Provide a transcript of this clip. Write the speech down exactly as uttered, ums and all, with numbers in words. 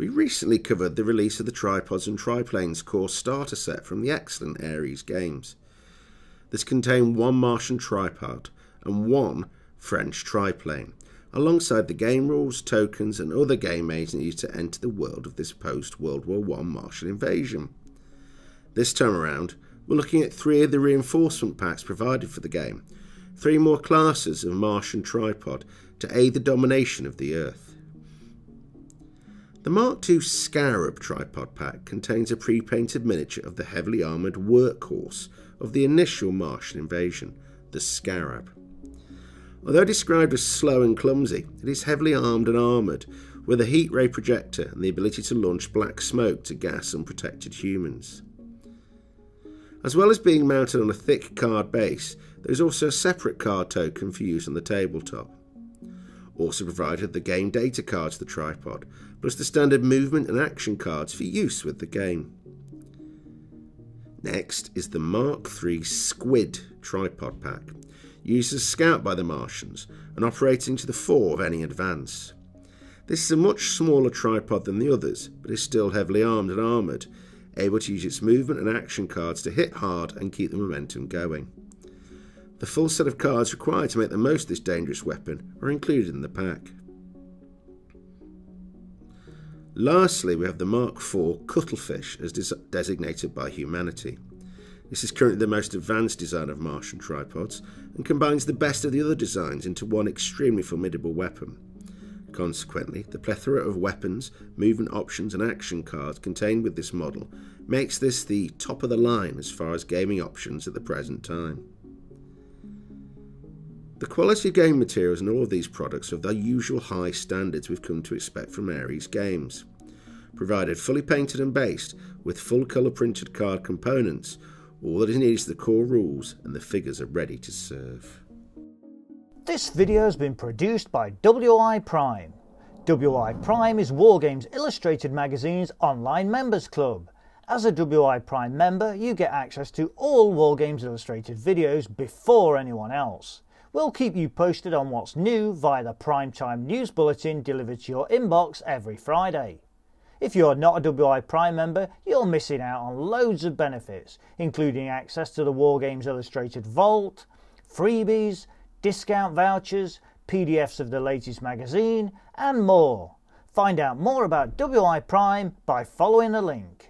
We recently covered the release of the Tripods and Triplanes core starter set from the excellent Ares Games. This contained one Martian tripod and one French triplane, alongside the game rules, tokens and other game aids needed to enter the world of this post-World War One Martian invasion. This time around, we're looking at three of the reinforcement packs provided for the game, three more classes of Martian tripod to aid the domination of the Earth. The Mark Two Scarab tripod pack contains a pre-painted miniature of the heavily armoured workhorse of the initial Martian invasion, the Scarab. Although described as slow and clumsy, it is heavily armed and armoured, with a heat ray projector and the ability to launch black smoke to gas unprotected humans. As well as being mounted on a thick card base, there is also a separate card token for use on the tabletop. Also provided the game data cards for the tripod, plus the standard movement and action cards for use with the game. Next is the Mark Three Squid tripod pack, used as scout by the Martians and operating to the fore of any advance. This is a much smaller tripod than the others, but is still heavily armed and armoured, able to use its movement and action cards to hit hard and keep the momentum going. The full set of cards required to make the most of this dangerous weapon are included in the pack. Lastly, we have the Mark Four Cuttlefish, as designated by humanity. This is currently the most advanced design of Martian tripods and combines the best of the other designs into one extremely formidable weapon. Consequently, the plethora of weapons, movement options and action cards contained with this model makes this the top of the line as far as gaming options at the present time. The quality of game materials in all of these products are of the usual high standards we've come to expect from Ares Games. Provided fully painted and based with full colour printed card components, all that is needed is the core rules and the figures are ready to serve. This video has been produced by W I Prime. W I Prime is Wargames Illustrated magazine's online members club. As a W I Prime member, you get access to all Wargames Illustrated videos before anyone else. We'll keep you posted on what's new via the Primetime News Bulletin delivered to your inbox every Friday. If you're not a W I Prime member, you're missing out on loads of benefits, including access to the Wargames Illustrated Vault, freebies, discount vouchers, P D Fs of the latest magazine, and more. Find out more about W I Prime by following the link.